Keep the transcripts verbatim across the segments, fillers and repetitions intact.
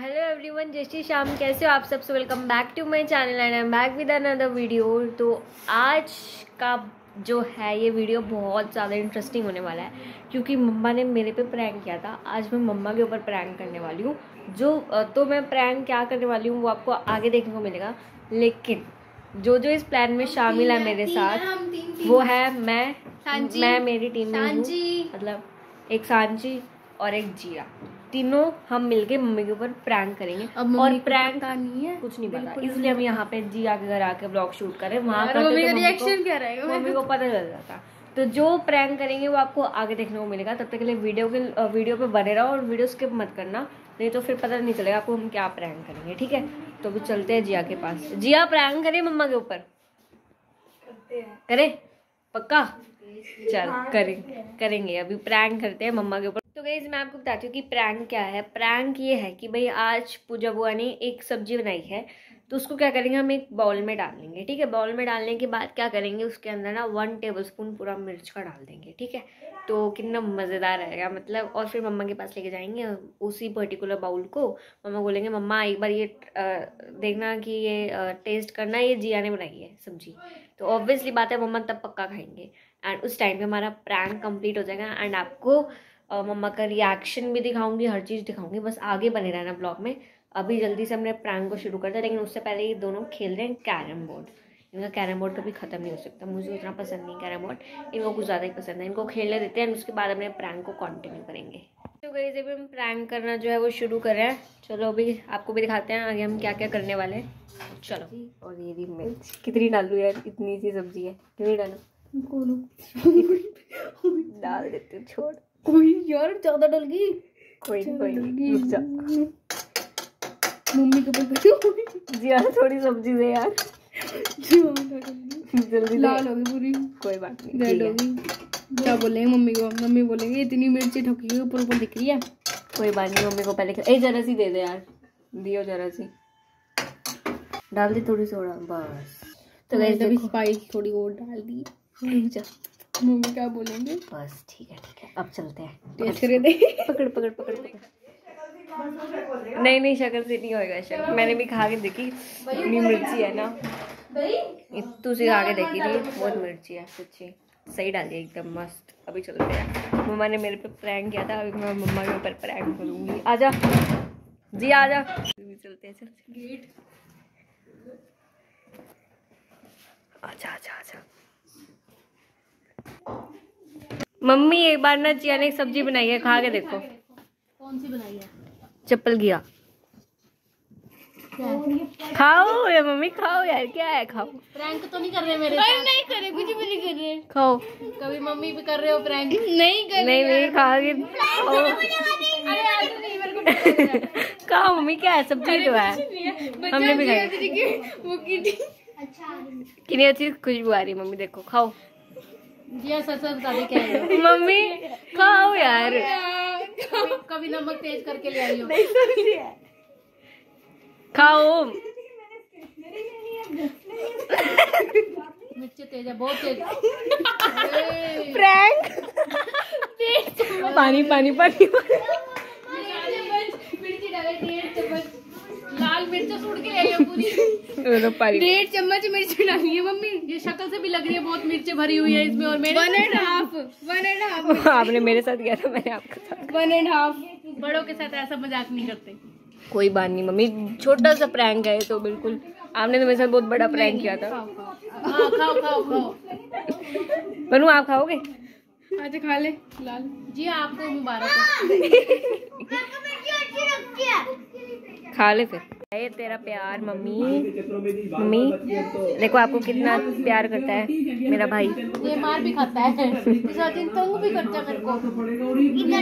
Hello everyone, जय श्री श्याम। कैसे हो आप सब? So welcome back to my channel and I am back with another video. तो आज का जो है ये वीडियो बहुत ज़्यादा इंटरेस्टिंग होने वाला है, क्योंकि मम्मा ने मेरे पे प्रैंक किया था। आज मैं मम्मा के ऊपर प्रैंक करने वाली हूँ। जो तो मैं प्रैंक क्या करने वाली हूँ वो आपको आगे देखने को मिलेगा, लेकिन जो जो इस प्लान में शामिल है मेरे साथ वो है मैं मैं मेरी टीम में, मतलब एक सांची और एक जीरा, तीनों हम मिलके मम्मी के ऊपर प्रैंक करेंगे। अब और प्रैंक पता नहीं है, कुछ नहीं पता, इसलिए हम यहाँ पे जीरा के घर आके ब्लॉग शूट करें। वहाँ का रिएक्शन क्या रहेगा मम्मी को पता चल जाता। तो जो प्रैंक करेंगे वो आपको आगे देखने को मिलेगा। तब तक के लिए वीडियो के वीडियो पे बने रहो और वीडियो स्किप मत करना, नहीं तो फिर पता नहीं चलेगा आपको हम क्या प्रैंक करेंगे। ठीक है, तो अभी चलते हैं जिया के पास। जिया, प्रैंक करे मम्मा के ऊपर? करे पक्का? चल करेंगे करेंगे अभी प्रैंक करते हैं मम्मा के ऊपर। तो गाइस, मैं आपको बताती हूँ कि प्रैंक क्या है। प्रैंक ये है कि भाई आज पूजा बुआ ने एक सब्जी बनाई है, तो उसको क्या करेंगे, हम एक बाउल में डाल लेंगे। ठीक है, बाउल में डालने के बाद क्या करेंगे, उसके अंदर ना वन टेबलस्पून पूरा मिर्च का डाल देंगे। ठीक है, तो कितना मज़ेदार रहेगा मतलब। और फिर मम्मा के पास लेके जाएंगे उसी पर्टिकुलर बाउल को। मम्मा बोलेंगे मम्मा एक बार ये देखना कि ये टेस्ट करना, ये जिया ने बनाई है सब्जी। तो ऑब्वियसली बात है मम्मा तब पक्का खाएंगे एंड उस टाइम पर हमारा प्रैंक कंप्लीट हो जाएगा। एंड आपको मम्मा का रिएक्शन भी दिखाऊंगी, हर चीज़ दिखाऊंगी। बस आगे बने रहना ब्लॉग में। अभी जल्दी से हमने प्रैंक को शुरू करते हैं, लेकिन उससे पहले ये दोनों खेल रहे हैं कैरम बोर्ड। इनका कैरम बोर्ड कभी ख़त्म नहीं हो सकता। मुझे उतना पसंद नहीं कैरम बोर्ड, इनको कुछ ज़्यादा ही पसंद है। इनको खेलने देते हैं, उसके बाद अपने प्रैंक को कंटिन्यू करेंगे। तो गाइस, अभी हम प्रैंक करना जो है वो शुरू कर रहे हैं। चलो अभी आपको भी दिखाते हैं आगे हम क्या क्या करने वाले हैं। चलो। और ये भी मिर्च कितनी डालूँ यार, इतनी सी सब्जी है, कितनी डालूँ? डाल देते, छोड़ कोई यार, ज्यादा डल गई। कोई कोई रुक जा, मम्मी को पता जी यार, थोड़ी सब्जी दे यार, जल्दी लाल होगी पूरी। कोई बात नहीं, रेड होगी। क्या बोलेंगे मम्मी को? मम्मी बोलेंगे इतनी मिर्ची ठोकी ऊपर ऊपर दिख रही है। कोई बात नहीं, मम्मी को पहले ए जरा सी दे दे यार, दियो जरा सी, डाल दी थोड़ी सोडा बस। तो गाइस, अभी स्पाइस थोड़ी और डाल दी। मम्मी क्या बोलेंगे? बस ठीक है ठीक है, अब चलते हैं टेस्ट कर दे। पकड़ पकड़ पकड़ पकड़ नहीं नहीं, शक्ल से नहीं होएगा। शक्ल मैंने भी खा के देखी, इतनी मिर्ची है ना, इतनी सी खा के देखी थी, बहुत मिर्ची है सच्ची। सही डाली एकदम मस्त। अभी चलते हैं, मम्मा ने मेरे पे प्रैंक किया था, अभी मैं मम्मा के ऊपर प्रैंक करूँगी। आजा जी आजा, चलते हैं। अच्छा अच्छा अच्छा मम्मी, एक बार ना जिया ने एक सब्जी बनाई है, खा के देखो। कौन सी बनाई है? चप्पल घिया। खाओ यार मम्मी, खाओ यार, क्या है, खाओ। प्रैंक तो नहीं कर रहे मेरे साथ? नहीं कर रहे, कुछ भी नहीं कर रहे, खाओ। कभी मम्मी भी कर रहे हो प्रैंक? नहीं कर रहे, नहीं नहीं, खा के खाओ। खाओ मम्मी, क्या है, सब्जी तो है, हमने भी खाई। कितनी अच्छी खुशबू आ रही मम्मी, देखो खाओ। जिया सच सच बता दे क्या है। मम्मी खाओ यार, कभी नमक तेज करके ले आई हो। खाओ, मिर्ची तेज है, बहुत तेज। प्रैंक पानी पानी पानी, मिर्ची डाले डेढ़ चम्मच, लाल मिर्च सूट के ले आई हो पूरी, डेढ़ चम्मच मिर्ची डाली है मम्मी। ये शक्ल से भी लग रही है बहुत मिर्ची भरी हुई है इसमें। और मेरे one and half one and half आपने मेरे साथ किया था, मैंने आपके साथ वन एंड हाफ। बड़ों के साथ ऐसा मजाक नहीं करते। कोई बात नहीं मम्मी, छोटा सा प्रैंक है तो बिल्कुल। आपने तो मेरे साथ बहुत बड़ा प्रैंक किया था। खाओ खाओ खाओ खाओ बनू, आप खाओगे? अच्छा खा ले लाल जी, आपको मुबारक, खा ले फिर। ये तेरा प्यार मम्मी, मम्मी देखो आपको कितना प्यार करता है मेरा भाई। ये मार भी खाता है, सारे दिन तंग भी करता है मेरे को। ये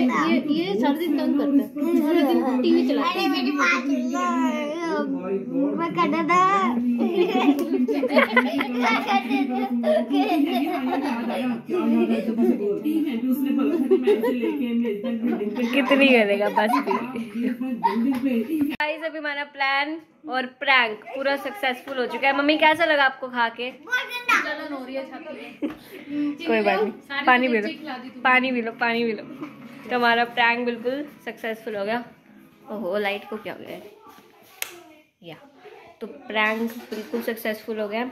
ये सारे दिन तंग करता है, सारे दिन टीवी चलाता है। कितनी करेगा बस भी। गाइस, अभी हमारा प्लान और प्रैंक पूरा सक्सेसफुल हो चुका है। मम्मी कैसा लगा आपको खा के? जलन हो रही है छाती में। कोई बात नहीं, पानी पी लो, पानी पी लो, पानी पी लो। तो हमारा प्रैंक बिल्कुल सक्सेसफुल हो गया। ओहो लाइट को क्या हो गया या तो प्रैंक बिल्कुल सक्सेसफुल हो गया।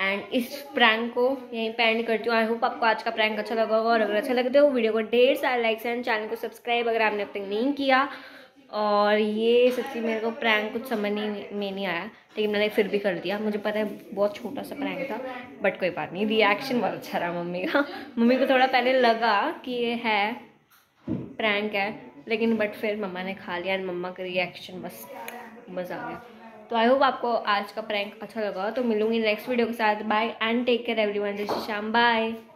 एंड इस प्रैंक को यहीं पे एंड करती हूँ। आई होप आपको आज का प्रैंक अच्छा लगा होगा और अगर अच्छा लगता हो वीडियो को ढेर सारे लाइक्स एंड चैनल को सब्सक्राइब अगर आपने अब तक नहीं किया। और ये सच्ची मेरे को प्रैंक कुछ समझ नहीं में नहीं आया लेकिन मैंने फिर भी कर दिया। मुझे पता है बहुत छोटा सा प्रैंक था बट कोई बात नहीं, रिएक्शन बहुत अच्छा रहा मम्मी का। मम्मी को थोड़ा पहले लगा कि ये है प्रैंक है लेकिन बट फिर मम्मा ने खा लिया एंड मम्मा का रिएक्शन बस मज़ा आ गया। तो आई होप आपको आज का प्रैंक अच्छा लगा। तो मिलूंगी नेक्स्ट वीडियो के साथ। Bye and take care everyone. जय श्री श्याम। बाय।